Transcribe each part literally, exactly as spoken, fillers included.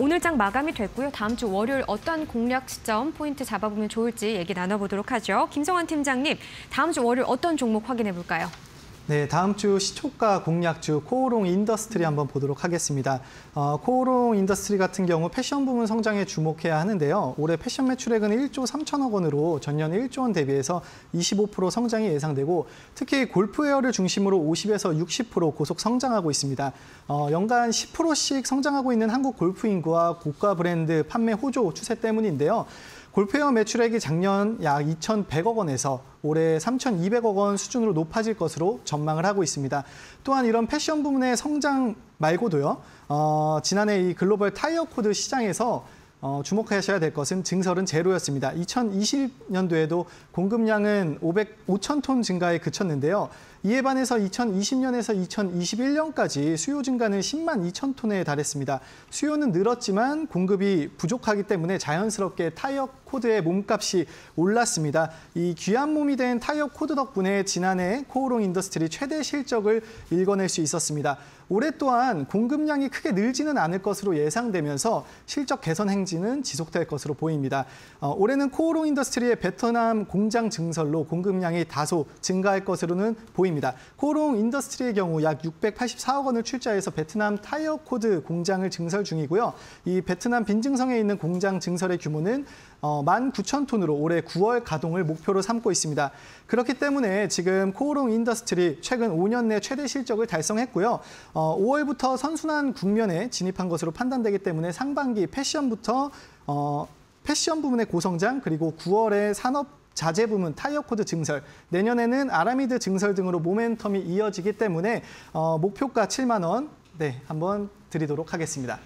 오늘 장 마감이 됐고요. 다음 주 월요일 어떤 공략 시점 포인트 잡아보면 좋을지 얘기 나눠보도록 하죠. 김성환 팀장님, 다음 주 월요일 어떤 종목 확인해볼까요? 네, 다음 주 시초가 공략주 코오롱 인더스트리 한번 보도록 하겠습니다. 어, 코오롱 인더스트리 같은 경우 패션 부문 성장에 주목해야 하는데요. 올해 패션 매출액은 일조 삼천억 원으로 전년 일조 원 대비해서 이십오 퍼센트 성장이 예상되고 특히 골프 웨어를 중심으로 오십에서 육십 퍼센트 고속 성장하고 있습니다. 어, 연간 십 퍼센트씩 성장하고 있는 한국 골프 인구와 고가 브랜드 판매 호조 추세 때문인데요. 골프웨어 매출액이 작년 약 이천백억 원에서 올해 삼천이백억 원 수준으로 높아질 것으로 전망을 하고 있습니다. 또한 이런 패션 부문의 성장 말고도요, 어, 지난해 이 글로벌 타이어 코드 시장에서 어, 주목하셔야 될 것은 증설은 제로였습니다. 이천이십 년도에도 공급량은 오천 톤 증가에 그쳤는데요. 이에 반해서 이천이십 년에서 이천이십일 년까지 수요 증가는 십만 이천 톤에 달했습니다. 수요는 늘었지만 공급이 부족하기 때문에 자연스럽게 타이어 코드의 몸값이 올랐습니다. 이 귀한 몸이 된 타이어 코드 덕분에 지난해 코오롱 인더스트리 최대 실적을 일궈낼 수 있었습니다. 올해 또한 공급량이 크게 늘지는 않을 것으로 예상되면서 실적 개선 행진은 지속될 것으로 보입니다. 어, 올해는 코오롱 인더스트리의 베트남 공장 증설로 공급량이 다소 증가할 것으로는 보입니다. 코오롱 인더스트리의 경우 약 육백팔십사억 원을 출자해서 베트남 타이어 코드 공장을 증설 중이고요. 이 베트남 빈증성에 있는 공장 증설의 규모는 어, 만 구천 톤으로 올해 구월 가동을 목표로 삼고 있습니다. 그렇기 때문에 지금 코오롱 인더스트리 최근 오 년 내 최대 실적을 달성했고요. 어, 오월부터 선순환 국면에 진입한 것으로 판단되기 때문에 상반기 패션부터 어, 패션 부문의 고성장 그리고 구월에 산업 자재 부문, 타이어 코드 증설, 내년에는 아라미드 증설 등으로 모멘텀이 이어지기 때문에 어, 목표가 칠만 원, 네, 한번 드리도록 하겠습니다.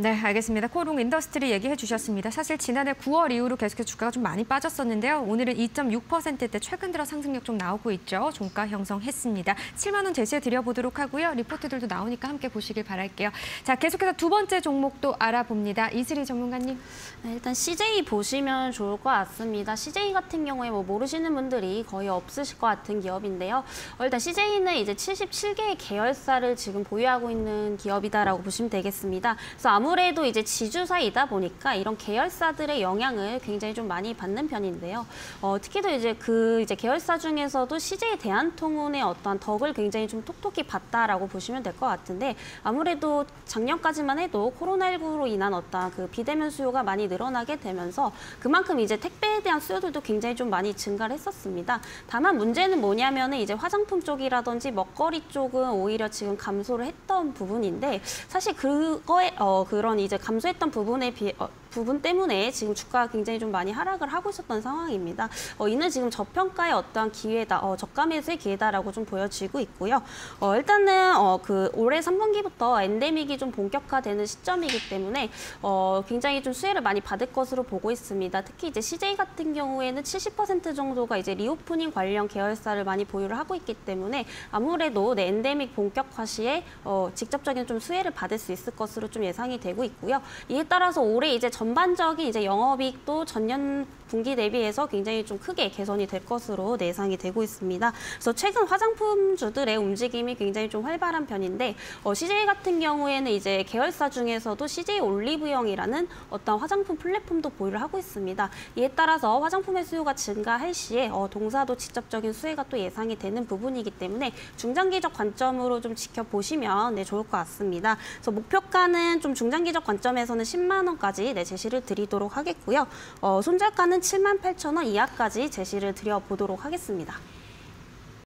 네, 알겠습니다. 코오롱 인더스트리 얘기해 주셨습니다. 사실 지난해 구월 이후로 계속해서 주가가 좀 많이 빠졌었는데요. 오늘은 이 점 육 퍼센트대 최근 들어 상승력 좀 나오고 있죠. 종가 형성했습니다. 칠만 원 제시해 드려보도록 하고요. 리포트들도 나오니까 함께 보시길 바랄게요. 자, 계속해서 두 번째 종목도 알아봅니다. 이슬이 전문가님. 네, 일단 씨제이 보시면 좋을 것 같습니다. 씨제이 같은 경우에 뭐 모르시는 분들이 거의 없으실 것 같은 기업인데요. 일단 씨제이는 이제 칠십칠 개의 계열사를 지금 보유하고 있는 기업이다라고 보시면 되겠습니다. 그래서 아무 아무래도 이제 지주사이다 보니까 이런 계열사들의 영향을 굉장히 좀 많이 받는 편인데요. 어, 특히도 이제 그 이제 계열사 중에서도 씨제이 대한통운의 어떠한 덕을 굉장히 좀 톡톡히 봤다라고 보시면 될 것 같은데 아무래도 작년까지만 해도 코로나 십구로 인한 어떠한 그 비대면 수요가 많이 늘어나게 되면서 그만큼 이제 택배에 대한 수요들도 굉장히 좀 많이 증가를 했었습니다. 다만 문제는 뭐냐면은 이제 화장품 쪽이라든지 먹거리 쪽은 오히려 지금 감소를 했던 부분인데 사실 그거에 어, 그 그런 이제 감소했던 부분에 비해 어, 부분 때문에 지금 주가가 굉장히 좀 많이 하락을 하고 있었던 상황입니다. 어, 이는 지금 저평가의 어떠한 기회다, 어, 저가 매수의 기회다라고 좀 보여지고 있고요. 어, 일단은 어, 그 올해 삼 분기부터 엔데믹이 좀 본격화되는 시점이기 때문에 어, 굉장히 좀 수혜를 많이 받을 것으로 보고 있습니다. 특히 이제 씨제이 같은 경우에는 칠십 퍼센트 정도가 이제 리오프닝 관련 계열사를 많이 보유를 하고 있기 때문에 아무래도 네, 엔데믹 본격화 시에 어, 직접적인 좀 수혜를 받을 수 있을 것으로 좀 예상이 되고 있고요. 이에 따라서 올해 이제 전반적인 이제 영업이익도 전년 분기 대비해서 굉장히 좀 크게 개선이 될 것으로 예상이 되고 있습니다. 그래서 최근 화장품주들의 움직임이 굉장히 좀 활발한 편인데 어, 씨제이 같은 경우에는 이제 계열사 중에서도 씨제이 올리브영이라는 어떤 화장품 플랫폼도 보유를 하고 있습니다. 이에 따라서 화장품의 수요가 증가할 시에 어, 동사도 직접적인 수혜가 또 예상이 되는 부분이기 때문에 중장기적 관점으로 좀 지켜보시면 네, 좋을 것 같습니다. 그래서 목표가는 좀 중장기적 관점에서는 십만 원까지 네, 제시를 드리도록 하겠고요. 어, 손절가는 칠만 팔천 원 이하까지 제시를 드려보도록 하겠습니다.